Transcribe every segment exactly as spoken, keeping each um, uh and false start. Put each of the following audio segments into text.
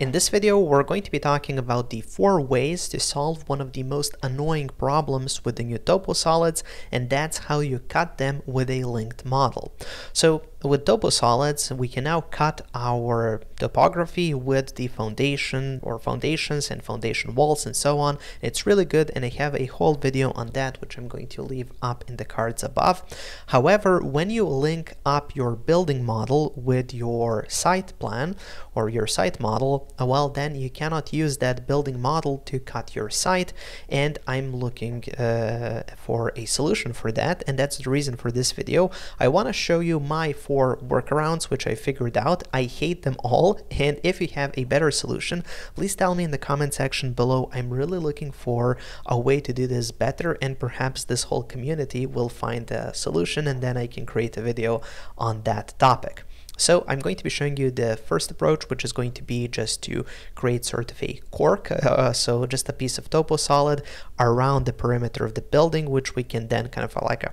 In this video, we're going to be talking about the four ways to solve one of the most annoying problems with the new TopoSolids, and that's how you cut them with a linked model. So with TopoSolids, we can now cut our topography with the foundation or foundations and foundation walls and so on. It's really good, and I have a whole video on that, which I'm going to leave up in the cards above. However, when you link up your building model with your site plan or your site model, well, then you cannot use that building model to cut your site, and I'm looking uh, for a solution for that, and that's the reason for this video. I want to show you my four workarounds which I figured out. I hate them all, and if you have a better solution, please tell me in the comment section below. I'm really looking for a way to do this better, and perhaps this whole community will find a solution, and then I can create a video on that topic. So I'm going to be showing you the first approach, which is going to be just to create sort of a cork, uh, so just a piece of TopoSolid around the perimeter of the building, which we can then kind of like a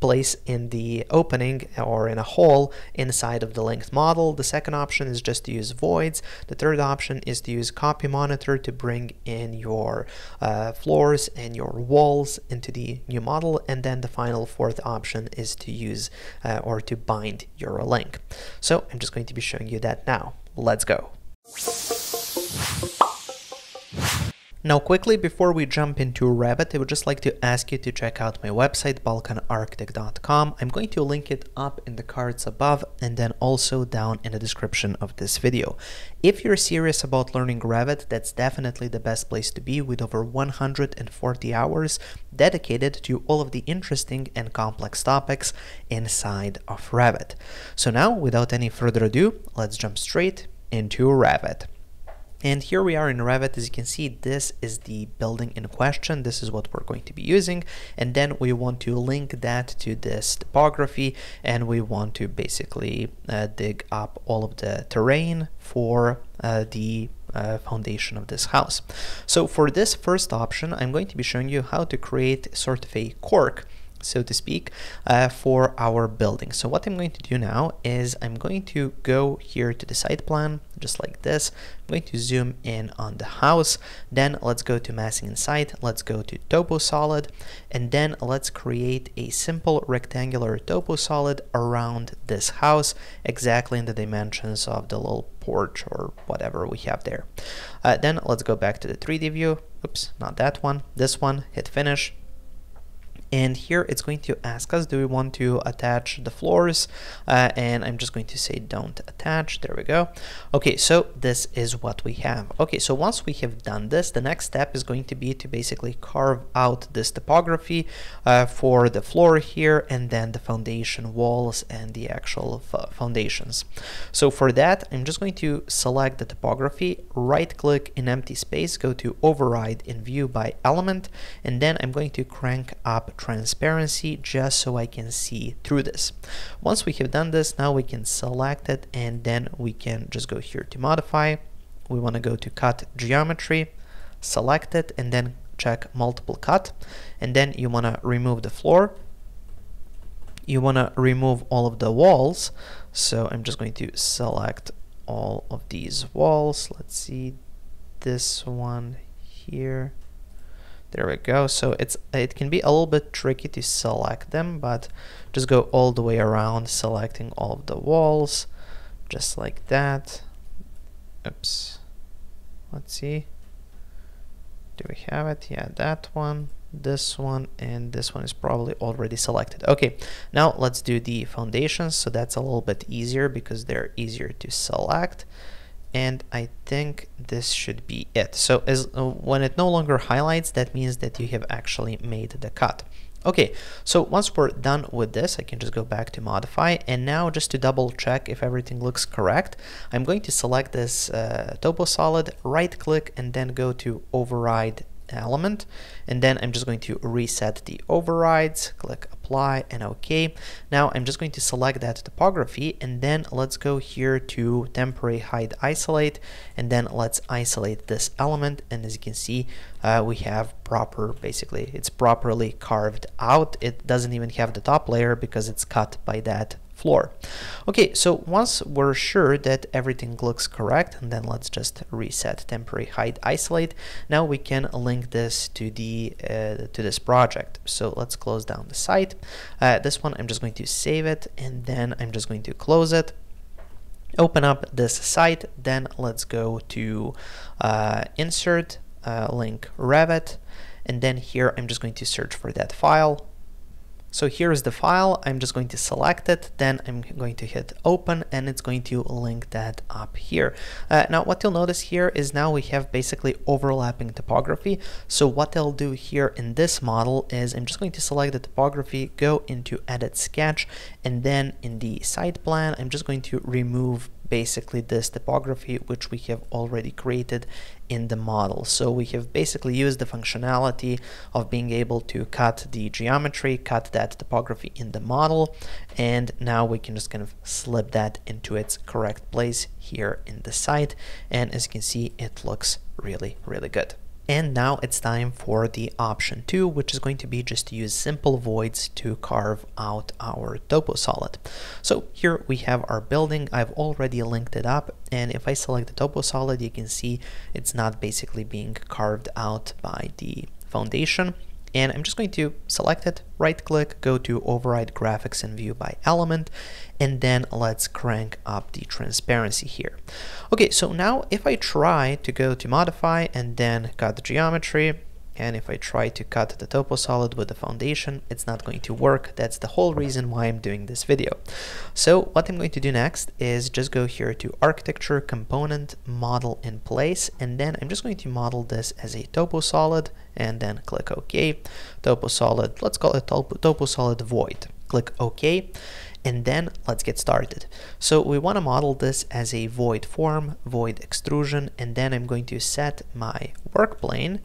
place in the opening or in a hole inside of the linked model. The second option is just to use voids. The third option is to use Copy/Monitor to bring in your uh, floors and your walls into the new model. And then the final fourth option is to use uh, or to bind your link. So I'm just going to be showing you that now. Let's go. Now quickly, before we jump into Revit, I would just like to ask you to check out my website, Balkan Architect dot com. I'm going to link it up in the cards above and then also down in the description of this video. If you're serious about learning Revit, that's definitely the best place to be, with over one hundred forty hours dedicated to all of the interesting and complex topics inside of Revit. So now, without any further ado, let's jump straight into Revit. And here we are in Revit. As you can see, this is the building in question. This is what we're going to be using. And then we want to link that to this topography, and we want to basically uh, dig up all of the terrain for uh, the Uh, foundation of this house. So for this first option, I'm going to be showing you how to create sort of a cork, so to speak, uh, for our building. So what I'm going to do now is I'm going to go here to the site plan, just like this. I'm going to zoom in on the house. Then let's go to massing and site. Let's go to TopoSolid, and then let's create a simple rectangular TopoSolid around this house, exactly in the dimensions of the little porch or whatever we have there. Uh, then let's go back to the three D view. Oops, not that one, this one, hit finish. And here it's going to ask us, do we want to attach the floors? Uh, and I'm just going to say don't attach. There we go. Okay, so this is what we have. Okay, so once we have done this, the next step is going to be to basically carve out this topography uh, for the floor here, and then the foundation walls and the actual foundations. So for that, I'm just going to select the topography, right click in empty space, go to override in view by element, and then I'm going to crank up transparency just so I can see through this. Once we have done this, now we can select it, and then we can just go here to modify. We want to go to cut geometry, select it, and then check multiple cut. And then you want to remove the floor. You want to remove all of the walls. So I'm just going to select all of these walls. Let's see, this one here. There we go. So it's it can be a little bit tricky to select them, but just go all the way around, selecting all of the walls, just like that. Oops. Let's see. Do we have it? Yeah, that one, this one, and this one is probably already selected. Okay, now let's do the foundations. So that's a little bit easier because they're easier to select. And I think this should be it. So as uh, when it no longer highlights, that means that you have actually made the cut. Okay, so once we're done with this, I can just go back to modify, and now just to double check if everything looks correct, I'm going to select this uh, TopoSolid, right click, and then go to override element, and then I'm just going to reset the overrides, click apply and okay. Now I'm just going to select that topography, and then let's go here to temporary hide isolate, and then let's isolate this element, and as you can see, uh, we have proper, basically it's properly carved out. It doesn't even have the top layer because it's cut by that floor. Okay, so once we're sure that everything looks correct, and then let's just reset temporary height isolate. Now we can link this to the uh, to this project. So let's close down the site. Uh, this one I'm just going to save it, and then I'm just going to close it. Open up this site, then let's go to uh, insert, uh, link Revit, and then here I'm just going to search for that file. So here is the file, I'm just going to select it, then I'm going to hit open, and it's going to link that up here. Uh, now what you'll notice here is now we have basically overlapping topography. So what I'll do here in this model is I'm just going to select the topography, go into edit sketch, and then in the site plan, I'm just going to remove basically this topography which we have already created in the model. So we have basically used the functionality of being able to cut the geometry, cut that topography in the model, and now we can just kind of slip that into its correct place here in the site, and as you can see it looks really really good. And now it's time for the option two, which is going to be just to use simple voids to carve out our TopoSolid. So here we have our building. I've already linked it up. And if I select the TopoSolid, you can see it's not basically being carved out by the foundation. And I'm just going to select it, right click, go to override graphics and view by element, and then let's crank up the transparency here. Okay, so now if I try to go to modify and then cut the geometry, and if I try to cut the TopoSolid with the foundation, it's not going to work. That's the whole reason why I'm doing this video. So what I'm going to do next is just go here to architecture, component, model in place, and then I'm just going to model this as a TopoSolid, and then click OK. TopoSolid, let's call it TopoSolid void. Click OK, and then let's get started. So we want to model this as a void form, void extrusion, and then I'm going to set my work plane.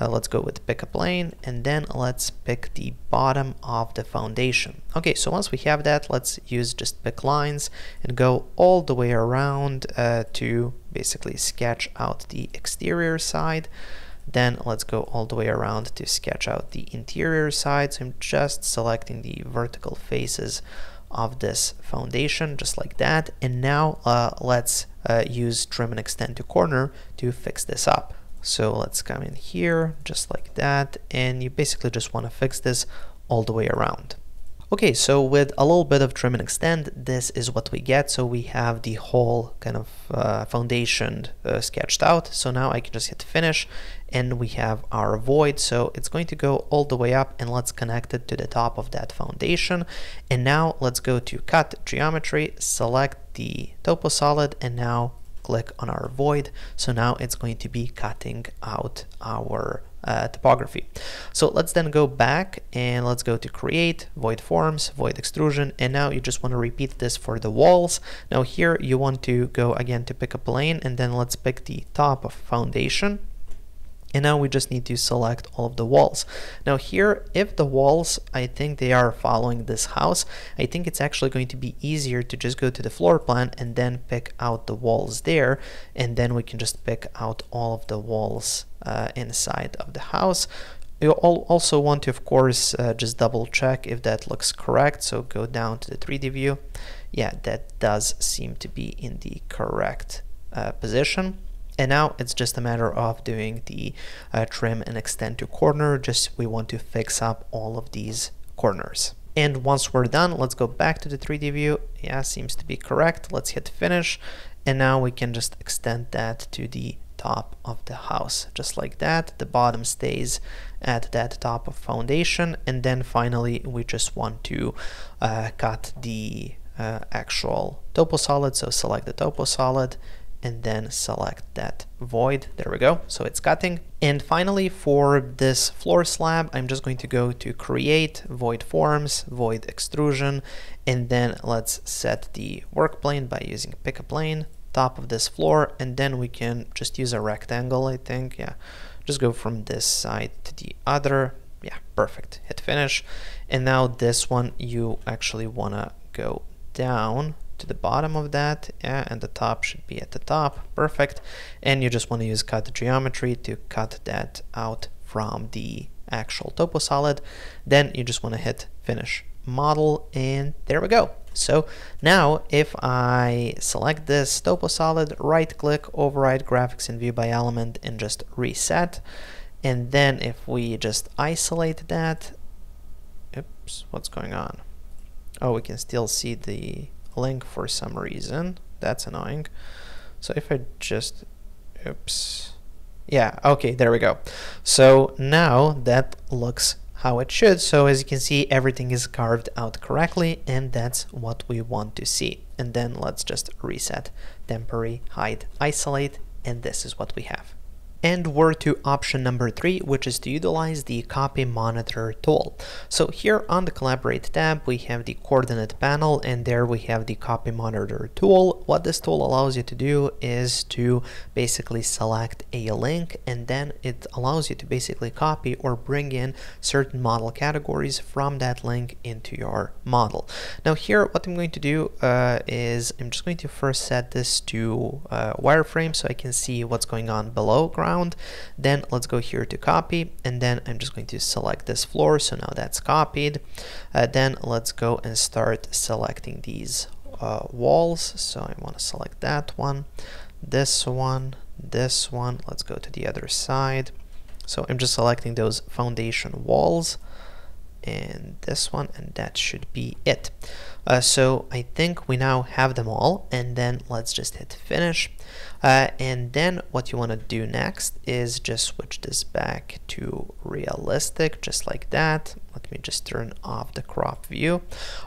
Uh, let's go with pick a plane, and then let's pick the bottom of the foundation. Okay, so once we have that, let's use just pick lines and go all the way around uh, to basically sketch out the exterior side. Then let's go all the way around to sketch out the interior side. So I'm just selecting the vertical faces of this foundation, just like that. And now uh, let's uh, use trim and extend to corner to fix this up. So let's come in here, just like that, and you basically just want to fix this all the way around. Okay, so with a little bit of trim and extend, this is what we get. So we have the whole kind of uh, foundation uh, sketched out. So now I can just hit finish, and we have our void. So it's going to go all the way up, and let's connect it to the top of that foundation. And now let's go to cut geometry, select the TopoSolid, and now click on our void. So now it's going to be cutting out our uh, topography. So let's then go back and let's go to create, void forms, void extrusion, and now you just want to repeat this for the walls. Now here you want to go again to pick a plane, and then let's pick the top of foundation. And now we just need to select all of the walls. Now here, if the walls, I think they are following this house, I think it's actually going to be easier to just go to the floor plan and then pick out the walls there. And then we can just pick out all of the walls uh, inside of the house. You also want to, of course, uh, just double check if that looks correct. So go down to the three D view. Yeah, that does seem to be in the correct uh, position. And now it's just a matter of doing the uh, trim and extend to corner. Just we want to fix up all of these corners. And once we're done, let's go back to the three D view. Yeah, seems to be correct. Let's hit finish. And now we can just extend that to the top of the house, just like that. The bottom stays at that top of foundation. And then finally, we just want to uh, cut the uh, actual TopoSolid. So select the TopoSolid, and then select that void. There we go, so it's cutting. And finally, for this floor slab, I'm just going to go to create, void forms, void extrusion, and then let's set the work plane by using pick a plane, top of this floor, and then we can just use a rectangle, I think, yeah. Just go from this side to the other, yeah, perfect, hit finish. And now this one, you actually wanna go down to the bottom of that, yeah, and the top should be at the top, perfect. And you just want to use cut geometry to cut that out from the actual TopoSolid. Then you just want to hit finish model, and there we go. So now if I select this TopoSolid, right click, override graphics and view by element, and just reset. And then if we just isolate that, oops, what's going on? Oh, we can still see the link for some reason. That's annoying. So if I just, oops. Yeah, okay, there we go. So now that looks how it should. So as you can see, everything is carved out correctly, and that's what we want to see. And then let's just reset, temporary, hide, isolate, and this is what we have. And we're to option number three, which is to utilize the Copy Monitor tool. So here on the Collaborate tab, we have the coordinate panel, and there we have the Copy Monitor tool. What this tool allows you to do is to basically select a link, and then it allows you to basically copy or bring in certain model categories from that link into your model. Now here, what I'm going to do uh, is I'm just going to first set this to uh, wireframe so I can see what's going on below ground. Then let's go here to copy, and then I'm just going to select this floor, so now that's copied. Uh, then let's go and start selecting these uh, walls, so I want to select that one, this one, this one, let's go to the other side. So I'm just selecting those foundation walls, and this one, and that should be it. Uh, so I think we now have them all, and then let's just hit finish. Uh, and then what you want to do next is just switch this back to realistic, just like that. Let me just turn off the crop view.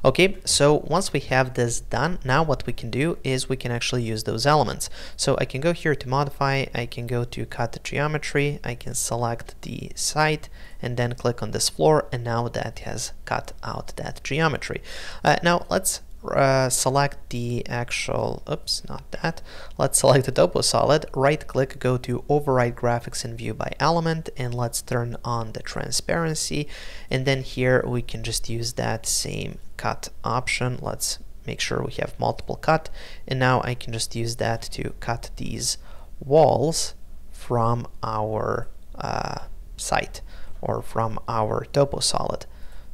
Okay, so once we have this done, now what we can do is we can actually use those elements. So I can go here to modify, I can go to cut geometry, I can select the site, and then click on this floor, and now that has cut out that geometry. Uh, now let's Uh, select the actual, oops, not that. Let's select the TopoSolid, right click, go to override graphics and view by element, and let's turn on the transparency. And then here we can just use that same cut option. Let's make sure we have multiple cut. And now I can just use that to cut these walls from our uh, site or from our TopoSolid.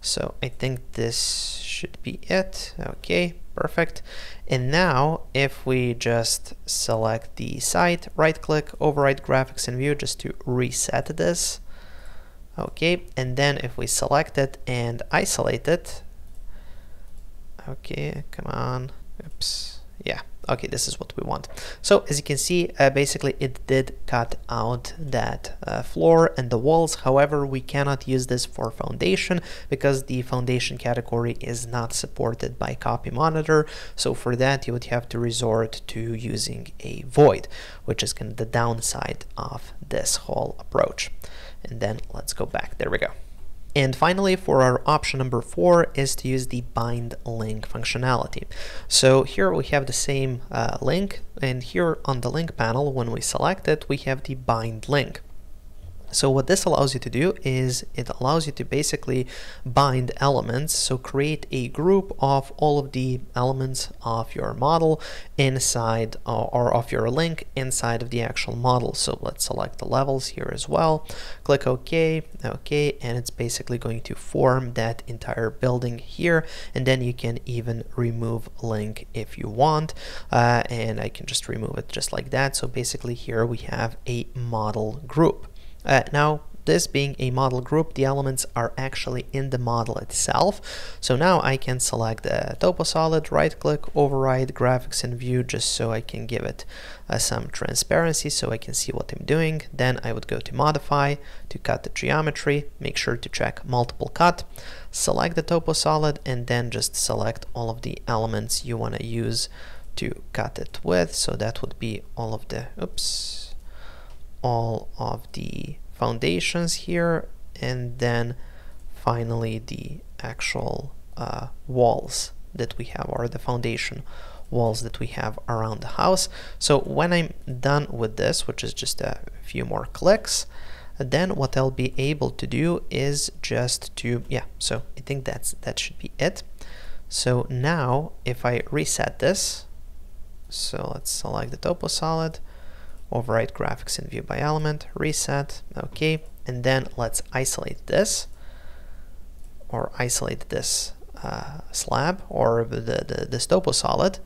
So I think this should be it. Okay, perfect. And now if we just select the site, right click, override graphics and view just to reset this. Okay, and then if we select it and isolate it. Okay, come on. Oops. Yeah. Okay, this is what we want. So as you can see, uh, basically it did cut out that uh, floor and the walls. However, we cannot use this for foundation because the foundation category is not supported by Copy Monitor. So for that, you would have to resort to using a void, which is kind of the downside of this whole approach. And then let's go back. There we go. And finally, for our option number four is to use the bind link functionality. So here we have the same uh, link, and here on the link panel, when we select it, we have the bind link. So what this allows you to do is it allows you to basically bind elements. So create a group of all of the elements of your model inside uh, or of your link inside of the actual model. So let's select the levels here as well. Click OK, OK, and it's basically going to form that entire building here. And then you can even remove link if you want. Uh, and I can just remove it just like that. So basically here we have a model group. Uh, now, this being a model group, the elements are actually in the model itself. So now I can select the TopoSolid, right-click, override graphics and view, just so I can give it uh, some transparency so I can see what I'm doing. Then I would go to modify, to cut the geometry, make sure to check multiple cut, select the TopoSolid, and then just select all of the elements you want to use to cut it with. So that would be all of the, oops, all of the foundations here, and then finally the actual uh, walls that we have, or the foundation walls that we have around the house. So when I'm done with this, which is just a few more clicks, then what I'll be able to do is just to, yeah, so I think that's that should be it. So now if I reset this, so let's select the TopoSolid, override graphics and view by element, reset, okay, and then let's isolate this, or isolate this uh, slab or the, the, this TopoSolid.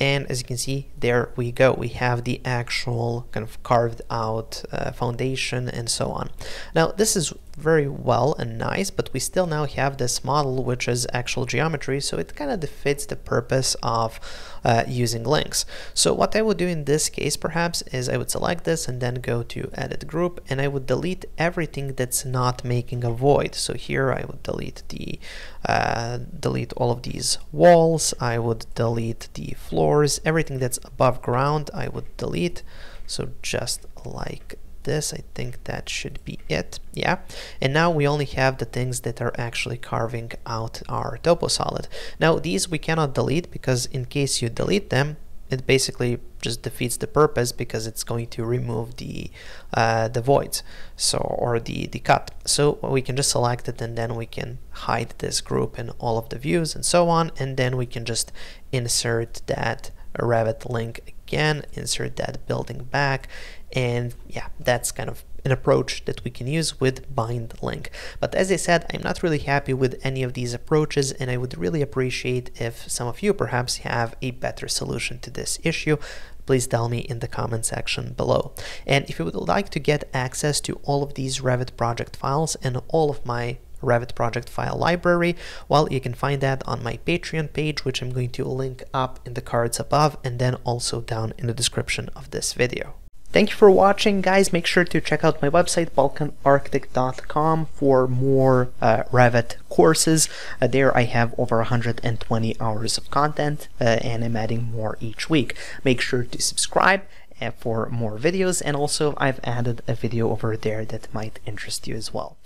And as you can see, there we go. We have the actual kind of carved out uh, foundation and so on. Now, this is very well and nice, but we still now have this model, which is actual geometry. So it kind of defeats the purpose of uh, using links. So what I would do in this case, perhaps, is I would select this and then go to edit group, and I would delete everything that's not making a void. So here I would delete the uh, delete all of these walls. I would delete the floors, everything that's above ground, I would delete. So just like this, I think that should be it. Yeah, and now we only have the things that are actually carving out our TopoSolid. Now these we cannot delete, because in case you delete them, it basically just defeats the purpose, because it's going to remove the uh, the voids, so or the the cut. So we can just select it, and then we can hide this group and all of the views and so on, and then we can just insert that Revit link again, insert that building back. And yeah, that's kind of an approach that we can use with Bind link. But as I said, I'm not really happy with any of these approaches, and I would really appreciate if some of you perhaps have a better solution to this issue. Please tell me in the comment section below. And if you would like to get access to all of these Revit project files and all of my Revit project file library, well, you can find that on my Patreon page, which I'm going to link up in the cards above and then also down in the description of this video. Thank you for watching, guys. Make sure to check out my website, Balkan Architect dot com, for more uh, Revit courses. Uh, there I have over one hundred twenty hours of content, uh, and I'm adding more each week. Make sure to subscribe uh, for more videos, and also I've added a video over there that might interest you as well.